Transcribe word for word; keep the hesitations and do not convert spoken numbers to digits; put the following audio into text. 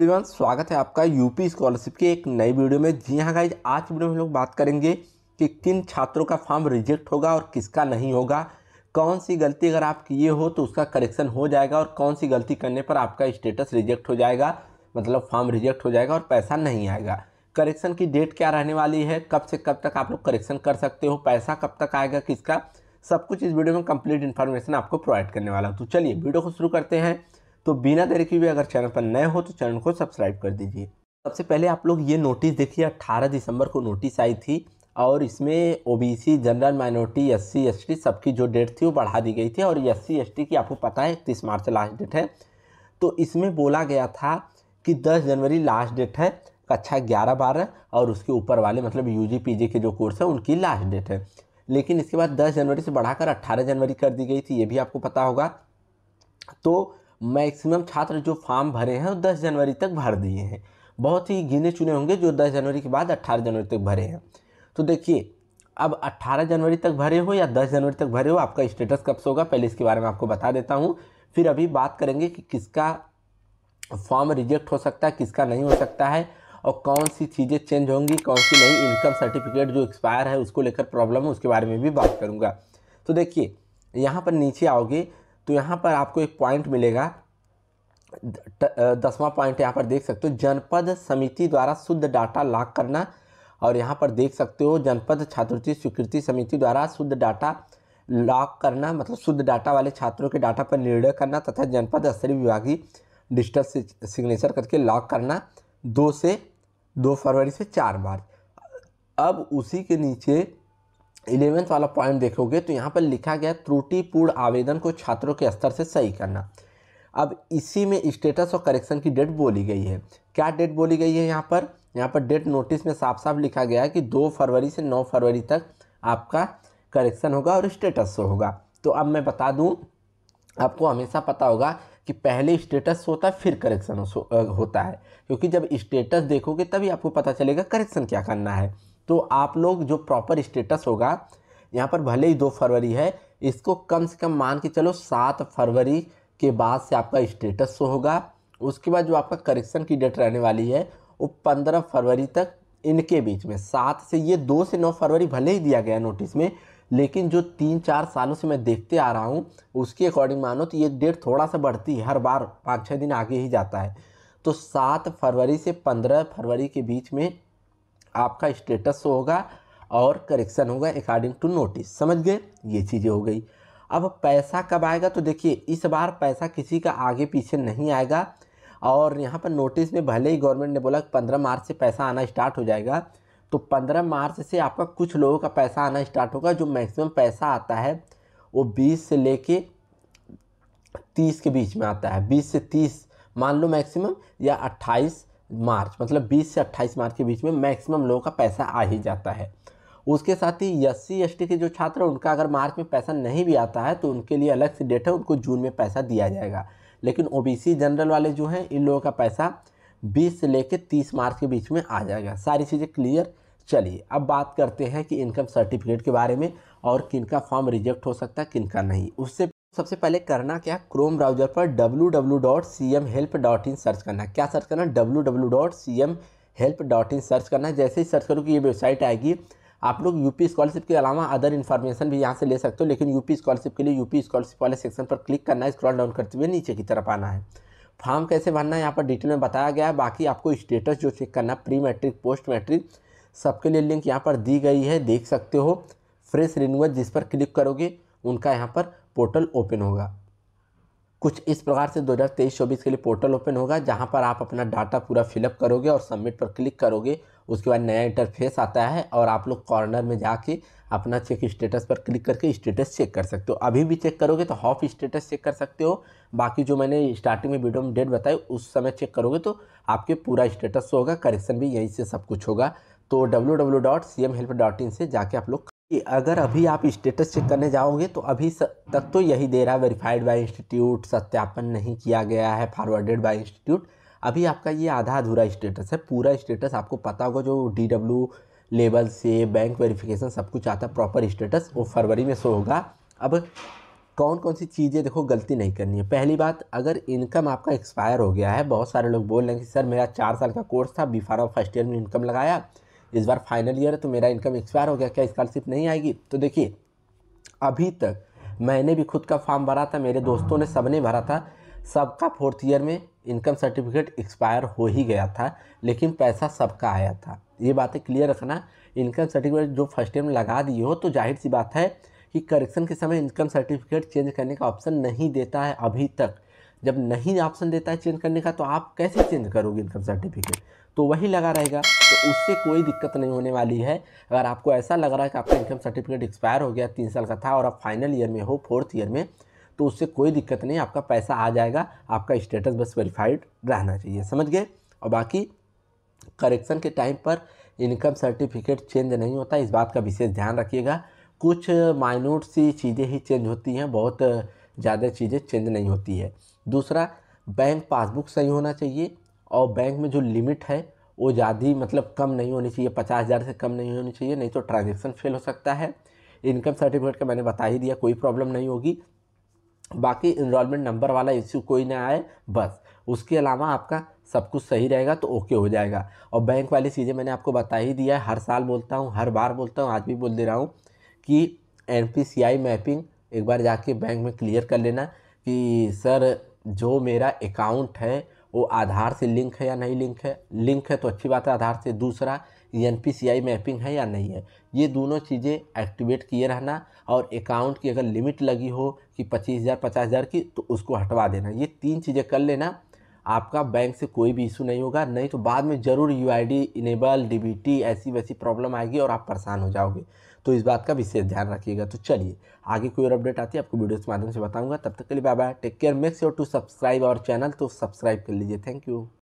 Everyone स्वागत है आपका यूपी स्कॉलरशिप के एक नई वीडियो में। जी हाँ गाइज, आज वीडियो में हम लोग बात करेंगे कि किन छात्रों का फॉर्म रिजेक्ट होगा और किसका नहीं होगा, कौन सी गलती अगर आप किए हो तो उसका करेक्शन हो जाएगा और कौन सी गलती करने पर आपका स्टेटस रिजेक्ट हो जाएगा, मतलब फॉर्म रिजेक्ट हो जाएगा और पैसा नहीं आएगा। करेक्शन की डेट क्या रहने वाली है, कब से कब तक आप लोग करेक्शन कर सकते हो, पैसा कब तक आएगा किसका, सब कुछ इस वीडियो में कंप्लीट इन्फॉर्मेशन आपको प्रोवाइड करने वाला हूँ। तो चलिए वीडियो को शुरू करते हैं। तो बिना देरी किए अगर चैनल पर नए हो तो चैनल को सब्सक्राइब कर दीजिए। सबसे पहले आप लोग ये नोटिस देखिए, अठारह दिसंबर को नोटिस आई थी और इसमें OBC, general minority, SC, ST सबकी जो डेट थी वो बढ़ा दी गई थी और एससी, एसटी की आपको पता है इकतीस मार्च लास्ट डेट है। तो इसमें बोला गया था कि दस जनवरी लास्ट डेट है कक्षा ग्यारह बारह और उसके ऊपर वाले मतलब यू जी पी जी के जो कोर्स है उनकी लास्ट डेट है, लेकिन इसके बाद दस जनवरी से बढ़ाकर अट्ठारह जनवरी कर दी गई थी, ये भी आपको पता होगा। तो मैक्सिमम छात्र जो फॉर्म भरे हैं वो दस जनवरी तक भर दिए हैं, बहुत ही गिने चुने होंगे जो दस जनवरी के बाद अठारह जनवरी तक भरे हैं। तो देखिए अब अठारह जनवरी तक भरे हो या दस जनवरी तक भरे हो, आपका स्टेटस कब से होगा पहले इसके बारे में आपको बता देता हूं, फिर अभी बात करेंगे कि किसका फॉर्म रिजेक्ट हो सकता है किसका नहीं हो सकता है और कौन सी चीज़ें चेंज होंगी कौन सी नहीं। इनकम सर्टिफिकेट जो एक्सपायर है उसको लेकर प्रॉब्लम है उसके बारे में भी बात करूँगा। तो देखिए यहाँ पर नीचे आओगे तो यहाँ पर आपको एक पॉइंट मिलेगा, दसवां पॉइंट यहाँ पर देख सकते हो, जनपद समिति द्वारा शुद्ध डाटा लॉग करना। और यहाँ पर देख सकते हो जनपद छात्रवृत्ति स्वीकृति समिति द्वारा शुद्ध डाटा लॉग करना, मतलब शुद्ध डाटा वाले छात्रों के डाटा पर निर्णय करना तथा जनपद स्तरीय विभागीय डिजिटल सिग्नेचर करके लॉग करना दो से दो फरवरी से चार मार्च। अब उसी के नीचे इलेवेंथ वाला पॉइंट देखोगे तो यहाँ पर लिखा गया त्रुटिपूर्ण आवेदन को छात्रों के स्तर से सही करना। अब इसी में स्टेटस और करेक्शन की डेट बोली गई है। क्या डेट बोली गई है यहाँ पर, यहाँ पर डेट नोटिस में साफ साफ लिखा गया है कि दो फरवरी से नौ फरवरी तक आपका करेक्शन होगा और स्टेटस शो होगा। तो अब मैं बता दूँ, आपको हमेशा पता होगा कि पहले स्टेटस होता है फिर करेक्शन होता है, क्योंकि जब स्टेटस देखोगे तभी आपको पता चलेगा करेक्शन क्या करना है। तो आप लोग जो प्रॉपर स्टेटस होगा यहाँ पर भले ही दो फरवरी है, इसको कम से कम मान के चलो सात फरवरी के बाद से आपका स्टेटस शो होगा। उसके बाद जो आपका करेक्शन की डेट रहने वाली है वो पंद्रह फरवरी तक, इनके बीच में सात से ये दो से नौ फरवरी भले ही दिया गया नोटिस में, लेकिन जो तीन चार सालों से मैं देखते आ रहा हूँ उसके अकॉर्डिंग मानो तो ये डेट थोड़ा सा बढ़ती है, हर बार पाँच छः दिन आगे ही जाता है। तो सात फरवरी से पंद्रह फरवरी के बीच में आपका स्टेटस होगा और करेक्शन होगा अकॉर्डिंग टू नोटिस। समझ गए, ये चीज़ें हो गई। अब पैसा कब आएगा, तो देखिए इस बार पैसा किसी का आगे पीछे नहीं आएगा। और यहाँ पर नोटिस में भले ही गवर्नमेंट ने बोला पंद्रह मार्च से पैसा आना स्टार्ट हो जाएगा, तो पंद्रह मार्च से आपका कुछ लोगों का पैसा आना स्टार्ट होगा। जो मैक्सिमम पैसा आता है वो बीस से लेके तीस के बीच में आता है, बीस से तीस मान लो मैक्सिमम, या अट्ठाईस मार्च मतलब बीस से अट्ठाईस मार्च के बीच में मैक्सिमम लोगों का पैसा आ ही जाता है। उसके साथ ही एस सी एस टी के जो छात्र हैं उनका अगर मार्च में पैसा नहीं भी आता है तो उनके लिए अलग से डेट है, उनको जून में पैसा दिया जाएगा। लेकिन ओबीसी जनरल वाले जो हैं इन लोगों का पैसा बीस से लेकर तीस मार्च के बीच में आ जाएगा। सारी चीज़ें क्लियर। चलिए अब बात करते हैं कि इनकम सर्टिफिकेट के बारे में और किन का फॉर्म रिजेक्ट हो सकता है किन का नहीं। उससे सबसे पहले करना क्या, क्रोम ब्राउजर पर W W W dot C M help dot in search करना। क्या सर्च करना, W W W dot C M help dot in search करना। जैसे ही सर्च करोगे ये वेबसाइट आएगी। आप लोग यूपी स्कॉलरशिप के अलावा अदर इन्फॉर्मेशन भी यहाँ से ले सकते हो, लेकिन यूपी स्कॉलरशिप के लिए यूपी स्कॉलरशिप वाले सेक्शन पर क्लिक करना है, स्क्रॉल डाउन करते हुए नीचे की तरफ आना है। फॉर्म कैसे भरना है यहाँ पर डिटेल में बताया गया है, बाकी आपको स्टेटस जो चेक करना, प्री मैट्रिक पोस्ट मैट्रिक सबके लिए लिंक यहाँ पर दी गई है, देख सकते हो। फ्रेश रिन्यूअल जिस पर क्लिक करोगे उनका यहाँ पर पोर्टल ओपन होगा। कुछ इस प्रकार से दो हज़ार तेईस चौबीस के लिए पोर्टल ओपन होगा, जहां पर आप अपना डाटा पूरा फिलअप करोगे और सबमिट पर क्लिक करोगे। उसके बाद नया इंटरफेस आता है और आप लोग कॉर्नर में जाके अपना चेक स्टेटस पर क्लिक करके स्टेटस चेक कर सकते हो। अभी भी चेक करोगे तो हाफ स्टेटस चेक कर सकते हो, बाकी जो मैंने स्टार्टिंग में वीडियो में डेट बताई उस समय चेक करोगे तो आपके पूरा स्टेटस होगा, करेक्शन भी यहीं से सब कुछ होगा। तो W W dot C M help dot in से जाके आप लोग, अगर अभी आप स्टेटस चेक करने जाओगे तो अभी तक तो यही दे रहा है वेरीफाइड बाय इंस्टीट्यूट, सत्यापन नहीं किया गया है, फॉरवर्डेड बाय इंस्टीट्यूट। अभी आपका ये आधा अधूरा स्टेटस है। पूरा स्टेटस आपको पता होगा जो डी डब्ल्यू लेवल से बैंक वेरिफिकेशन सब कुछ आता है, प्रॉपर स्टेटस वो फरवरी में शो होगा। अब कौन कौन सी चीज़ें देखो गलती नहीं करनी है। पहली बात, अगर इनकम आपका एक्सपायर हो गया है, बहुत सारे लोग बोल रहे हैं कि सर मेरा चार साल का कोर्स था, बी फार्मा फर्स्ट ईयर में इनकम लगाया, इस बार फाइनल ईयर है तो मेरा इनकम एक्सपायर हो गया, क्या स्कॉलरशिप नहीं आएगी? तो देखिए, अभी तक मैंने भी खुद का फॉर्म भरा था, मेरे दोस्तों ने सबने भरा था, सबका फोर्थ ईयर में इनकम सर्टिफिकेट एक्सपायर हो ही गया था, लेकिन पैसा सबका आया था। ये बातें क्लियर रखना, इनकम सर्टिफिकेट जो फर्स्ट ईयर में लगा दिए हो तो जाहिर सी बात है कि करेक्शन के समय इनकम सर्टिफिकेट चेंज करने का ऑप्शन नहीं देता है। अभी तक जब नहीं ऑप्शन देता है चेंज करने का, तो आप कैसे चेंज करोगे इनकम सर्टिफिकेट? तो वही लगा रहेगा, तो उससे कोई दिक्कत नहीं होने वाली है। अगर आपको ऐसा लग रहा है कि आपका इनकम सर्टिफिकेट एक्सपायर हो गया, तीन साल का था और आप फाइनल ईयर में हो, फोर्थ ईयर में, तो उससे कोई दिक्कत नहीं, आपका पैसा आ जाएगा। आपका स्टेटस बस वेरीफाइड रहना चाहिए, समझ गए? और बाकी करेक्शन के टाइम पर इनकम सर्टिफिकेट चेंज नहीं होता, इस बात का विशेष ध्यान रखिएगा। कुछ माइनूट सी चीज़ें ही चेंज होती हैं, बहुत ज़्यादा चीज़ें चेंज नहीं होती है। दूसरा, बैंक पासबुक सही होना चाहिए और बैंक में जो लिमिट है वो ज़्यादा मतलब कम नहीं होनी चाहिए, पचास हज़ार से कम नहीं होनी चाहिए, नहीं तो ट्रांजेक्शन फेल हो सकता है। इनकम सर्टिफिकेट का मैंने बता ही दिया, कोई प्रॉब्लम नहीं होगी। बाकी इनरोलमेंट नंबर वाला इश्यू कोई ना आए, बस उसके अलावा आपका सब कुछ सही रहेगा तो ओके हो जाएगा। और बैंक वाली चीज़ें मैंने आपको बता ही दिया है, हर साल बोलता हूँ, हर बार बोलता हूँ, आज भी बोल दे रहा हूँ कि N P C I mapping एक बार जाके बैंक में क्लियर कर लेना कि सर जो मेरा अकाउंट है वो आधार से लिंक है या नहीं लिंक है। लिंक है तो अच्छी बात है आधार से। दूसरा, N P C I mapping है या नहीं है, ये दोनों चीज़ें एक्टिवेट किए रहना। और अकाउंट की अगर लिमिट लगी हो कि पच्चीस हज़ार पचास हज़ार की, तो उसको हटवा देना। ये तीन चीज़ें कर लेना, आपका बैंक से कोई भी इशू नहीं होगा। नहीं तो बाद में ज़रूर U I D enable, D B T ऐसी वैसी प्रॉब्लम आएगी और आप परेशान हो जाओगे, तो इस बात का विशेष ध्यान रखिएगा। तो चलिए, आगे कोई और अपडेट आती है आपको वीडियो के माध्यम से बताऊँगा। तब तक के लिए bye bye, take care, make sure to subscribe our channel, तो सब्सक्राइब कर लीजिए। Thank you.